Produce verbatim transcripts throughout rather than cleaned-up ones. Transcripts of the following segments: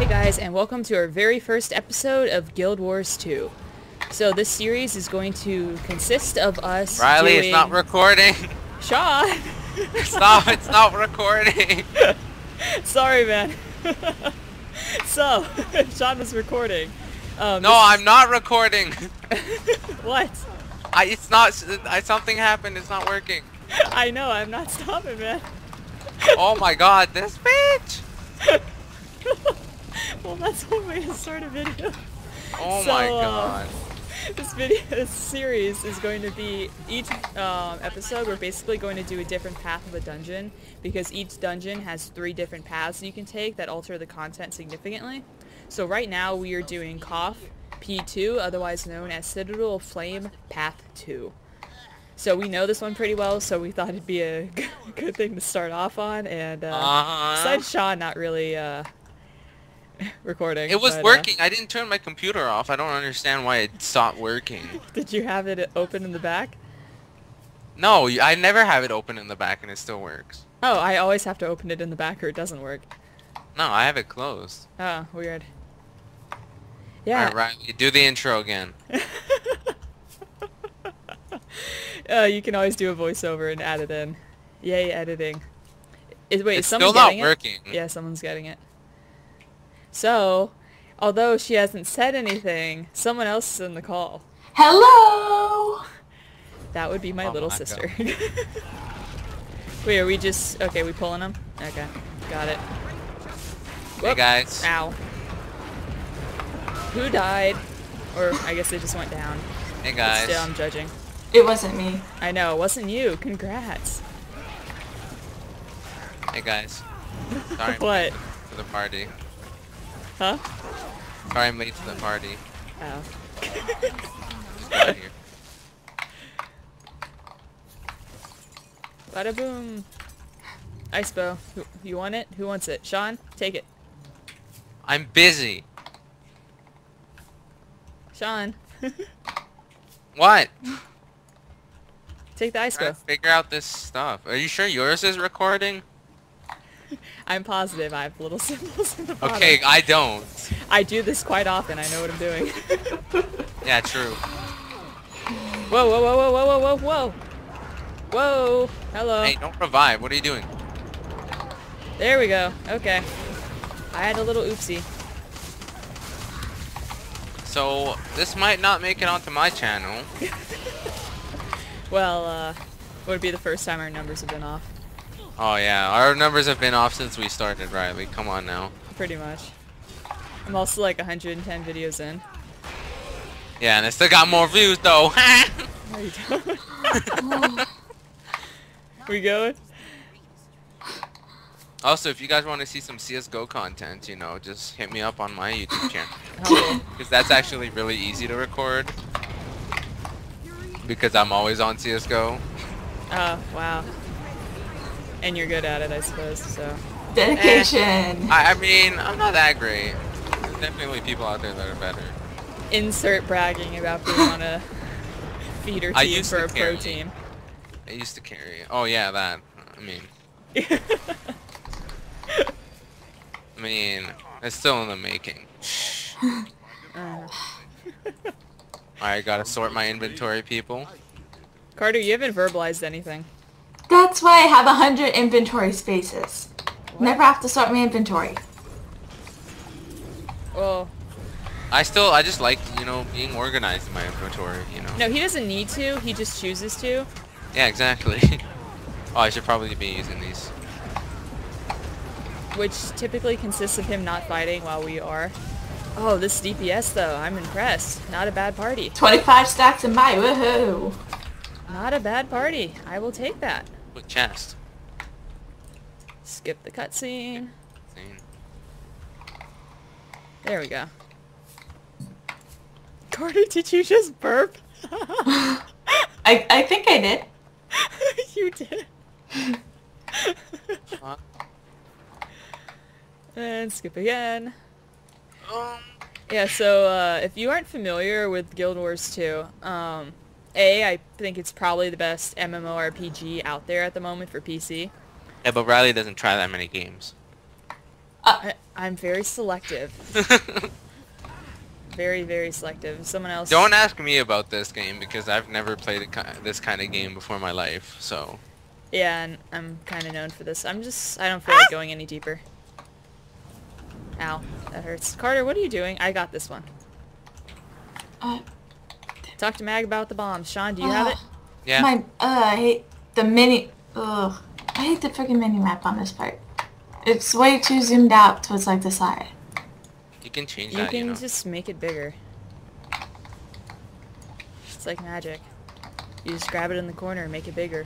Hey guys, and welcome to our very first episode of Guild Wars two. So this series is going to consist of us Riley, doing... it's not recording! Shaw! Stop, it's not recording! Sorry, man. So, Sean was recording. Um, no, I'm not recording! What? I, it's not, I, something happened, it's not working. I know, I'm not stopping, man. Oh my god, this bitch! Well, that's one way to start a video. Oh so, my god. Um, this video, this series is going to be, each um, episode we're basically going to do a different path of a dungeon, because each dungeon has three different paths you can take that alter the content significantly. So right now we are doing Cough P two, otherwise known as Citadel of Flame Path two. So we know this one pretty well, so we thought it'd be a good thing to start off on, and uh, uh-huh. besides Sean not really... Uh, recording. It was but, working. Uh, I didn't turn my computer off. I don't understand why it stopped working. Did you have it open in the back? No, I never have it open in the back and it still works. Oh, I always have to open it in the back or it doesn't work. No, I have it closed. Oh, weird. Yeah. All right, Riley, do the intro again. uh, you can always do a voiceover and add it in. Yay, editing. Is, wait, it's is someone still not getting working. It? Yeah, someone's getting it. So, although she hasn't said anything, someone else is in the call. Hello! That would be my oh little my sister. Wait, are we just... Okay, we pulling them? Okay, got it. Whoop. Hey guys. Ow. Who died? Or, I guess they just went down. Hey guys. But still, I'm judging. It wasn't me. I know, it wasn't you. Congrats. Hey guys. Sorry. What? For the party. Huh? Sorry, I'm late to the party. Oh. Just got here. Bada boom. Ice bow. Who, you want it? Who wants it? Sean, take it. I'm busy. Sean. What? Take the ice bow. Figure out this stuff. Are you sure yours is recording? I'm positive I have little symbols in the bottom. Okay, I don't. I do this quite often. I know what I'm doing. Yeah, true. Whoa, whoa, whoa, whoa, whoa, whoa, whoa, whoa. Whoa. Hello. Hey, don't revive. What are you doing? There we go. Okay. I had a little oopsie. So, this might not make it onto my channel. Well, uh, would be the first time our numbers have been off. Oh yeah, our numbers have been off since we started, Riley. Come on now. Pretty much. I'm also like one hundred ten videos in. Yeah, and I still got more views though. No, you don't. We going? Also, if you guys want to see some C S G O content, you know, just hit me up on my YouTube channel. Because oh. That's actually really easy to record. Because I'm always on C S G O. Oh, wow. And you're good at it, I suppose, so... Dedication! Eh. I, I mean, I'm not that great. There's definitely people out there that are better. Insert bragging about being on a feeder team for a pro team. I used to carry it. Oh, yeah, that. I mean... I mean, it's still in the making. uh. I gotta sort my inventory, people. Carter, you haven't verbalized anything. That's why I have a hundred inventory spaces. What? Never have to sort my inventory. Well, I still, I just like, you know, being organized in my inventory, you know. No, he doesn't need to, he just chooses to. Yeah, exactly. Oh, I should probably be using these. Which typically consists of him not fighting while we are. Oh, this D P S though, I'm impressed. Not a bad party. twenty-five stacks in my, woohoo! Not a bad party. I will take that. With chest. Skip the cutscene. There we go. Carter, did you just burp? I I think I did. You did. Huh? And skip again. Um. Yeah. So uh, if you aren't familiar with Guild Wars two, um. A, I think it's probably the best MMORPG out there at the moment for P C. Yeah, but Riley doesn't try that many games. I, I'm very selective. Very, very selective. Someone else... Don't ask me about this game, because I've never played a, this kind of game before in my life, so... Yeah, and I'm kind of known for this. I'm just... I don't feel like going any deeper. Ow. That hurts. Carter, what are you doing? I got this one. Uh, Talk to Mag about the bombs. Sean, do you uh, have it? Yeah. My, uh, I hate the mini... Ugh. I hate the freaking mini-map on this part. It's way too zoomed out towards, like, the side. You can change you that, can you know. Just make it bigger. It's like magic. You just grab it in the corner and make it bigger.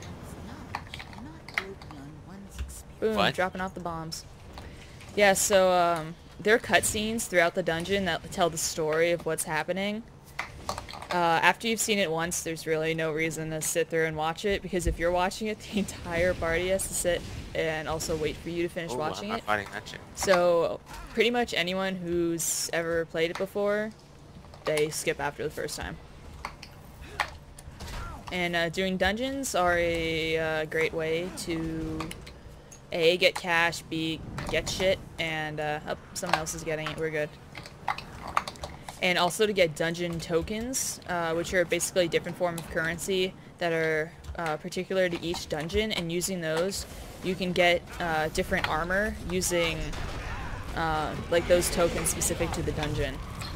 Boom, what? Dropping off the bombs. Yeah, so, um, there are cutscenes throughout the dungeon that tell the story of what's happening. Uh, after you've seen it once, there's really no reason to sit there and watch it, because if you're watching it, the entire party has to sit and also wait for you to finish Ooh, watching I'm it. Fighting that shit. So pretty much anyone who's ever played it before, they skip after the first time. And uh, doing dungeons are a uh, great way to A, get cash, B, get shit, and uh, oh, someone else is getting it, we're good. And also to get dungeon tokens, uh, which are basically a different form of currency that are uh, particular to each dungeon, and using those you can get uh, different armor using uh, like those tokens specific to the dungeon.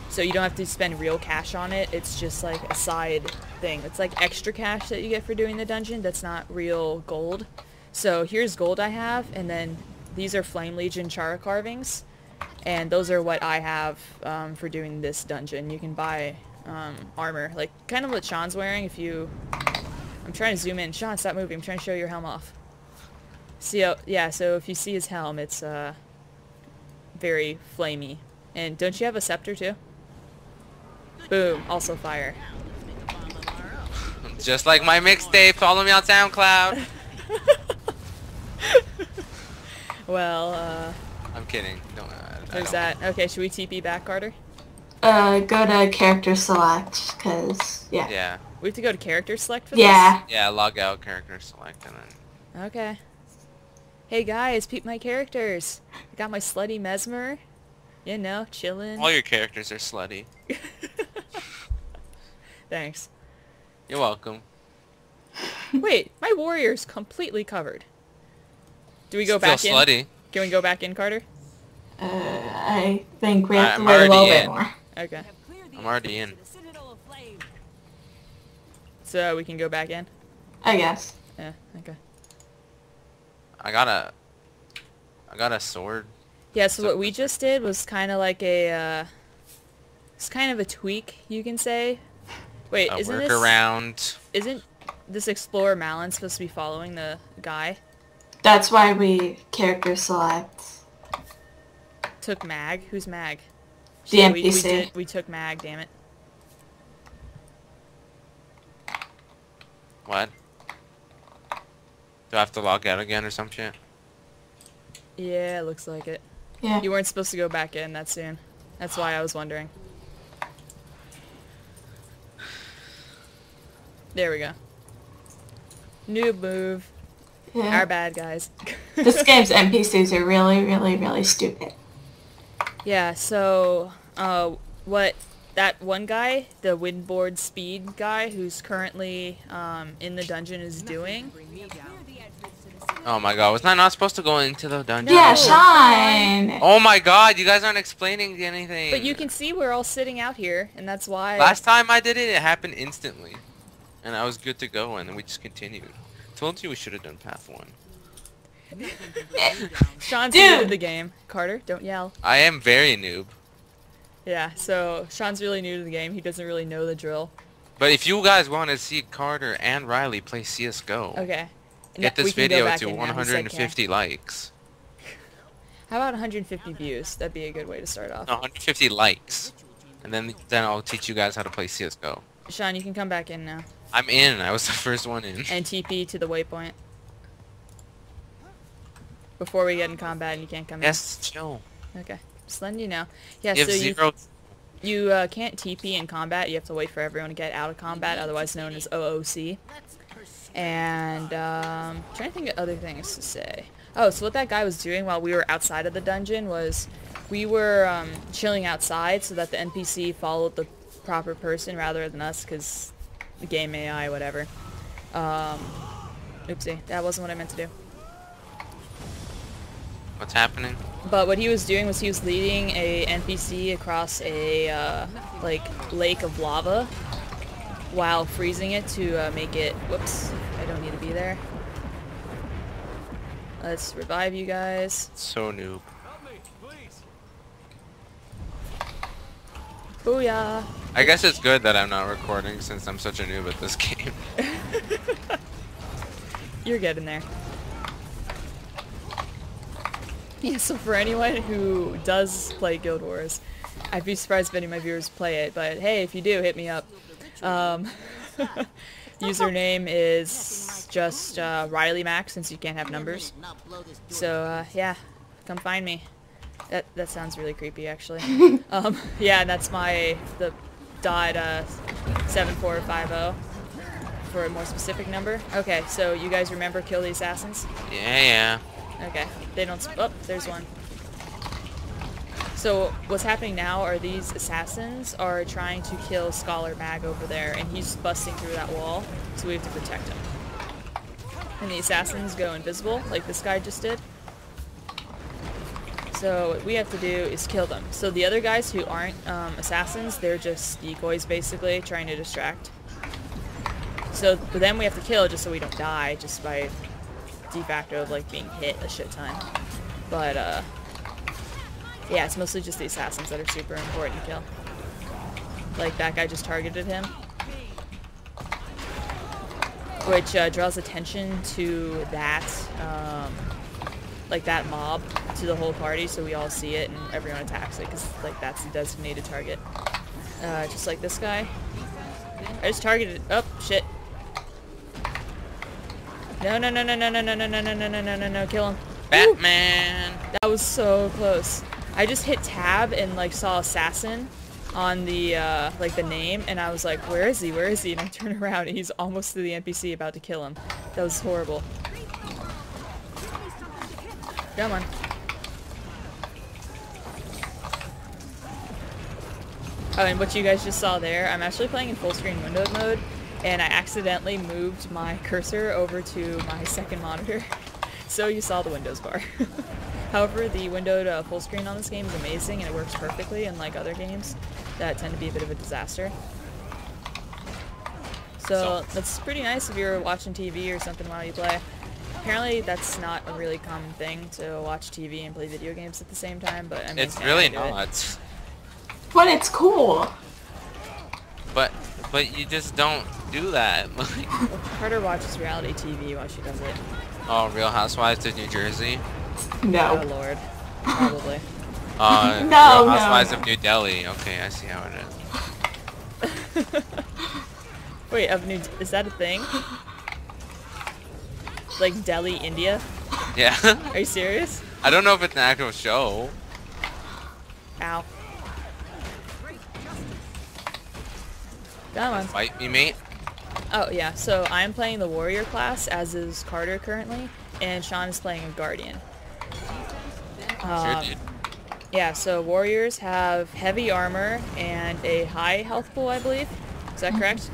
So you don't have to spend real cash on it, it's just like a side thing. It's like extra cash that you get for doing the dungeon that's not real gold. So here's gold I have, and then these are Flame Legion chara carvings. And those are what I have um, for doing this dungeon. You can buy um, armor, like kind of what Sean's wearing. If you, I'm trying to zoom in. Sean, stop moving. I'm trying to show your helm off. See, oh, yeah. So if you see his helm, it's uh, very flamey. And don't you have a scepter too? Boom. Also fire. Just like my mixtape. Follow me on SoundCloud. Well. Uh, I'm kidding. Don't. Uh, There's that. Okay, should we T P back, Carter? Uh, go to character select, because, yeah. Yeah. We have to go to character select for yeah. this? Yeah. Yeah, log out, character select, and then... Okay. Hey, guys, peep my characters. I got my slutty mesmer. You know, chillin'. All your characters are slutty. Thanks. You're welcome. Wait, my warrior's completely covered. Do we go Still back slutty. in? slutty. Can we go back in, Carter? Uh, I think we have to wait a little bit more. Okay. I'm already in. So we can go back in? I guess. Yeah, okay. I got a... I got a sword. Yeah, so what we just did was kind of like a, uh... It's kind of a tweak, you can say. Wait, isn't this... A workaround. Isn't this Explorer Malin supposed to be following the guy? That's why we character select... Took Mag. Who's Mag? The N P C. We, we, did, we took Mag. Damn it. What? Do I have to log out again or some shit? Yeah, looks like it. Yeah. You weren't supposed to go back in that soon. That's why I was wondering. There we go. New move. Yeah. Our bad, guys. This game's N P Cs are really, really, really stupid. Yeah, so, uh, what, that one guy, the Windboard Speed guy, who's currently, um, in the dungeon is doing. Oh my god, was I not supposed to go into the dungeon? Yeah, Sean! Oh my god, you guys aren't explaining anything. But you can see we're all sitting out here, and that's why... Last time I did it, it happened instantly. And I was good to go, and we just continued. Told you we should have done path one. Sean's new to the game. Carter, don't yell. I am very noob. Yeah, so Sean's really new to the game. He doesn't really know the drill. But if you guys want to see Carter and Riley play C S G O, okay, get this video to one hundred fifty likes. How about one hundred fifty views? That'd be a good way to start off. No, one hundred fifty likes, and then then I'll teach you guys how to play C S G O. Sean, you can come back in now. I'm in. I was the first one in. And T P to the waypoint. Before we get in combat and you can't come yes, in. Yes, chill. Okay. Just letting you know. Yeah, you so zero. you, you uh, can't T P in combat. You have to wait for everyone to get out of combat, otherwise known as O O C. And um, I'm trying to think of other things to say. Oh, so what that guy was doing while we were outside of the dungeon was we were um, chilling outside so that the N P C followed the proper person rather than us, because the game A I, whatever. Um, oopsie, that wasn't what I meant to do. What's happening? But what he was doing was he was leading a N P C across a uh, like lake of lava while freezing it to uh, make it. Whoops! I don't need to be there. Let's revive you guys. So noob. Booyah! I guess it's good that I'm not recording since I'm such a noob at this game. You're getting there. Yeah, so for anyone who does play Guild Wars, I'd be surprised if any of my viewers play it, but hey, if you do, hit me up. Um, username is just uh, RileyMax, since you can't have numbers. So, uh, yeah, come find me. That that sounds really creepy, actually. um, yeah, and that's my the dot uh, seven four five zero for a more specific number. Okay, so you guys remember Kill the Assassins? Yeah, yeah. Okay, they don't sp- oh, there's one. So what's happening now are these assassins are trying to kill Scholar Mag over there, and he's busting through that wall, so we have to protect him. And the assassins go invisible, like this guy just did. So what we have to do is kill them. So the other guys who aren't um, assassins, they're just decoys basically, trying to distract. So then we have to kill just so we don't die, just by de facto of like being hit a shit ton. But uh yeah, it's mostly just the assassins that are super important to kill. Like that guy just targeted him, which uh, draws attention to that um like that mob to the whole party, so we all see it and everyone attacks it, because like that's the designated target. Uh just like this guy, I just targeted. Oh shit. No, no, no, no, no, no, no, no, no, no, no, no, no, no, no, kill him. Batman! Ooh. That was so close. I just hit tab and like saw assassin on the uh, like the name, and I was like, where is he, where is he? And I turn around and he's almost to the N P C about to kill him. That was horrible. Come on. Oh, and what you guys just saw there, I'm actually playing in full screen window mode. And I accidentally moved my cursor over to my second monitor, so you saw the Windows bar. However, the window to full screen on this game is amazing, and it works perfectly, unlike other games that tend to be a bit of a disaster. So that's pretty nice if you're watching T V or something while you play. Apparently that's not a really common thing, to watch T V and play video games at the same time, but I mean, it's really not. It. But it's cool! But... But you just don't do that. Carter watches reality T V while she does it. Oh, Real Housewives of New Jersey? No. Oh, Lord. Probably. Uh, no, Real Housewives no, no. of New Delhi. Okay, I see how it is. Wait, of New... Is that a thing? Like Delhi, India? Yeah. Are you serious? I don't know if it's an actual show. Ow. Come on. Fight me, mate. Oh, yeah. So I'm playing the warrior class, as is Carter currently, and Sean is playing a guardian. Um, sure, dude. Yeah, so warriors have heavy armor and a high health pool, I believe. Is that correct?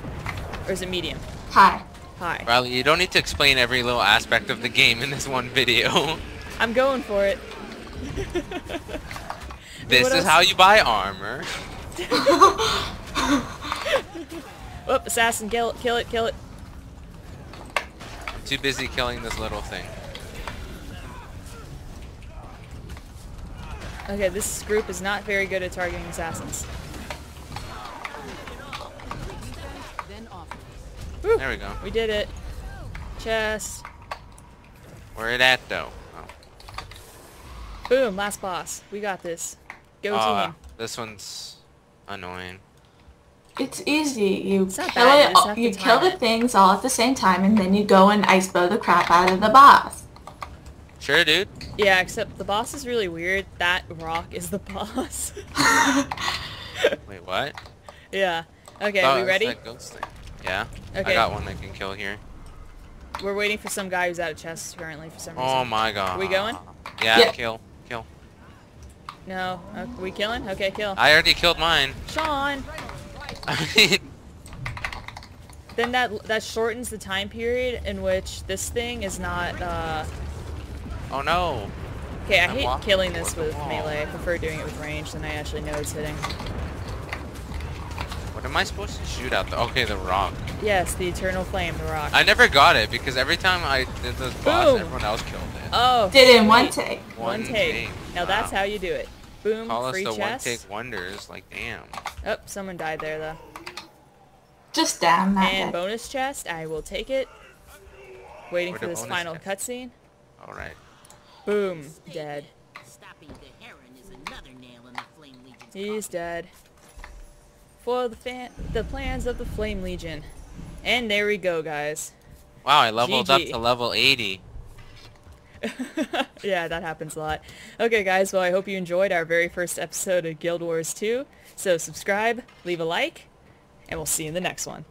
Or is it medium? High. High. Riley, you don't need to explain every little aspect of the game in this one video. I'm going for it. This is how you buy armor. Whoop, assassin, kill it, kill it, kill it. I'm too busy killing this little thing. Okay, this group is not very good at targeting assassins. Woo, there we go. We did it. Chest. Where it at, though? Oh. Boom, last boss. We got this. Go uh, team. This one's annoying. It's easy. You it's kill, it, it's you kill the things all at the same time, and then you go and ice bow the crap out of the boss. Sure, dude. Yeah, except the boss is really weird. That rock is the boss. Wait, what? Yeah. Okay, we ready? That ghost thing. Yeah. Okay. I got one I can kill here. We're waiting for some guy who's out of chests currently for some reason. Oh my god. Are we going? Yeah, yeah. Kill. Kill. No. Are we killing? Okay, kill. I already killed mine. Sean! I mean... Then that that shortens the time period in which this thing is not, uh... Oh no! Okay, I I'm hate killing this with melee. I prefer doing it with range than I actually know it's hitting. What am I supposed to shoot at? The okay, the rock. Yes, the eternal flame, the rock. I never got it because every time I did this boss, boom. Everyone else killed it. Oh, did it in one take. One, one take. take. Now wow. That's how you do it. Boom, Call free us the chest. One take wonders, like damn. Oh, someone died there though. Just damn. And bonus chest, I will take it. Waiting Where for this final cutscene. All right. Boom, dead. Stopping the heron is another nail in the Flame Legion's He's dead. For the fan the plans of the Flame Legion. And there we go, guys. Wow, I leveled G G. Up to level eighty. Yeah, that happens a lot. Okay, guys, well, I hope you enjoyed our very first episode of Guild Wars two. So subscribe, leave a like, and we'll see you in the next one.